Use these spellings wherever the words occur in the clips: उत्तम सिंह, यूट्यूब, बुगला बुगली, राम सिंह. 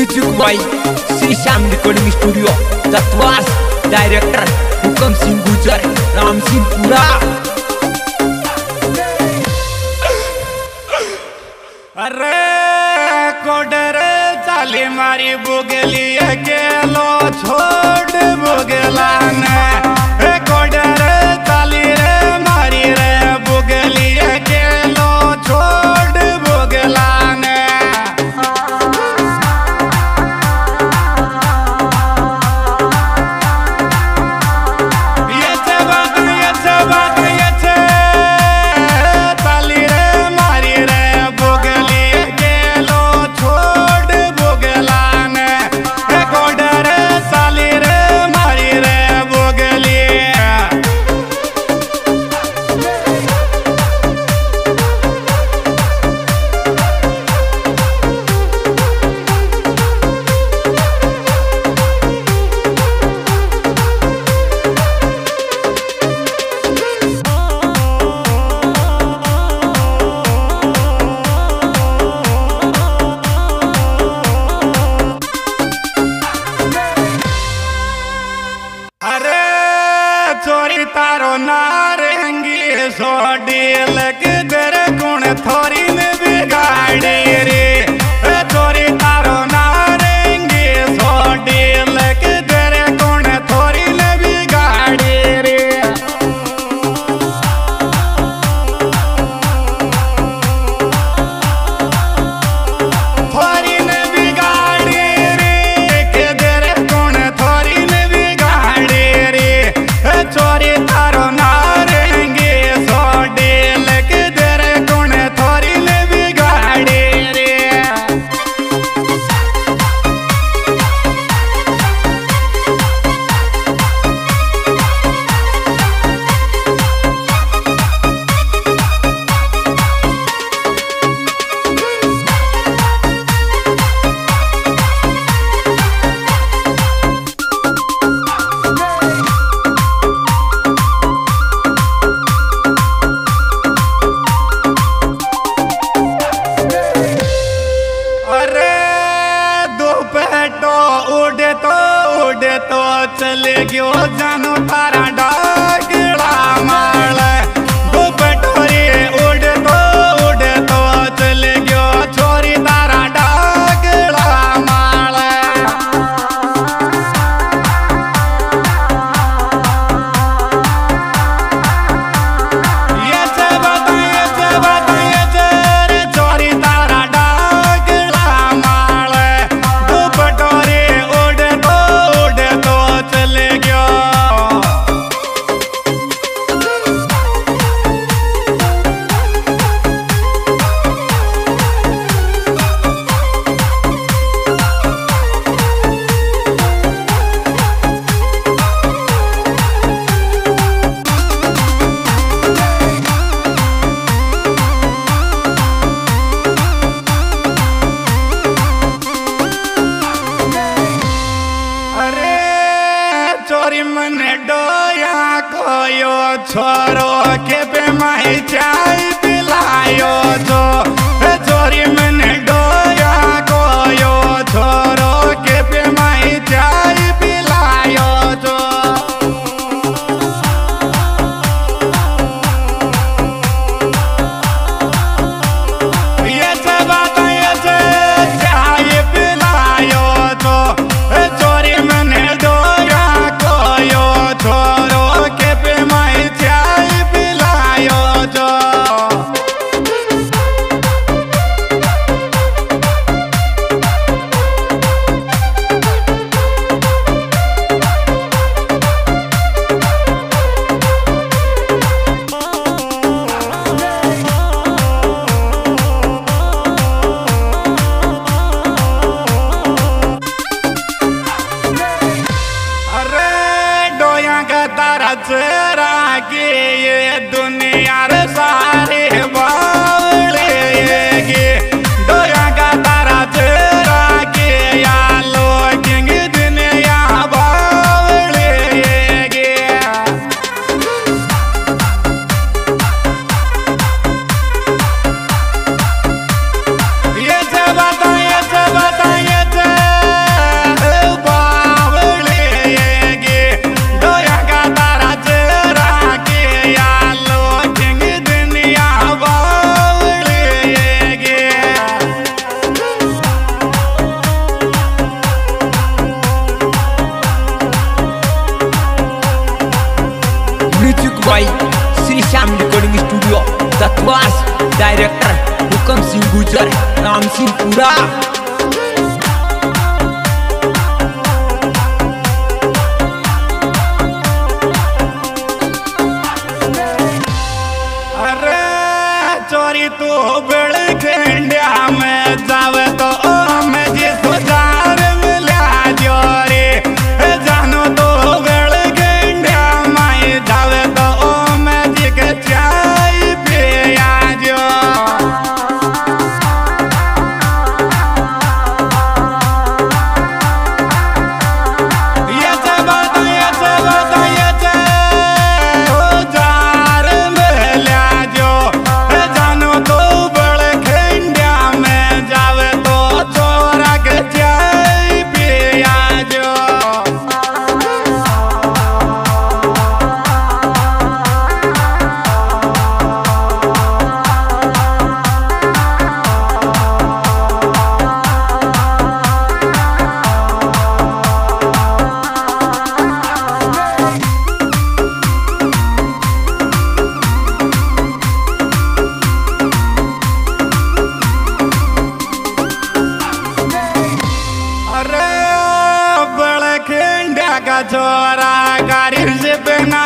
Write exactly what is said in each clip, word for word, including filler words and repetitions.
Music by Shri Shyam recording studio दत्वास, director उत्तम सिंह गुजर राम सिंह पूरा। अरे कोडरे चाली मारी बुगली अकेलो छोड़ बुगला ने चोरी तारो नारंगी सोडी लग दर गुण थोड़ी में बिगाड़ी रे। चोरी तारो नारंगी सोडी लग दर गुण थोड़ी में बिगाड़ी रे। थोड़ी में बिगाड़ी रे के दर गुण थोड़ी में बिगाड़ी रे। चोरी तारो नारंगी सोडी लग दर गुण थोड़ी में बिगाड़े रे। चले गयो जानो तारा डागड़ा माल दोपटोरी उड़ तो उड़ तो चले गयो छोरी तारा डागड़ा माल। ये सब ये सब ये सब छोरी तारा डागड़ा माल दोपटोरी छोरो के बेमाई चाय पिलायो जो चोरी मैंने डोया कोयो छोरो के बेमाई चाय पिलायो जो। ये सब ये सब चाय पिलायो जो चोरी मैंने डोया कोयो छोरो के बेमाई के ये दुनिया रे सारे बावले के डोया का तारा तेरा के या लोगिंग दुनिया बावले के। ये सब बताए सब बताए पिक्चर राम सिंह पूरा जोरा गाड़ी से बना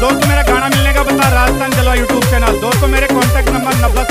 दोस्तों मेरा गाना मिलने का पता राजस्थान जलवा यूट्यूब चैनल। दोस्तों मेरे कॉन्टैक्ट नंबर नब्बे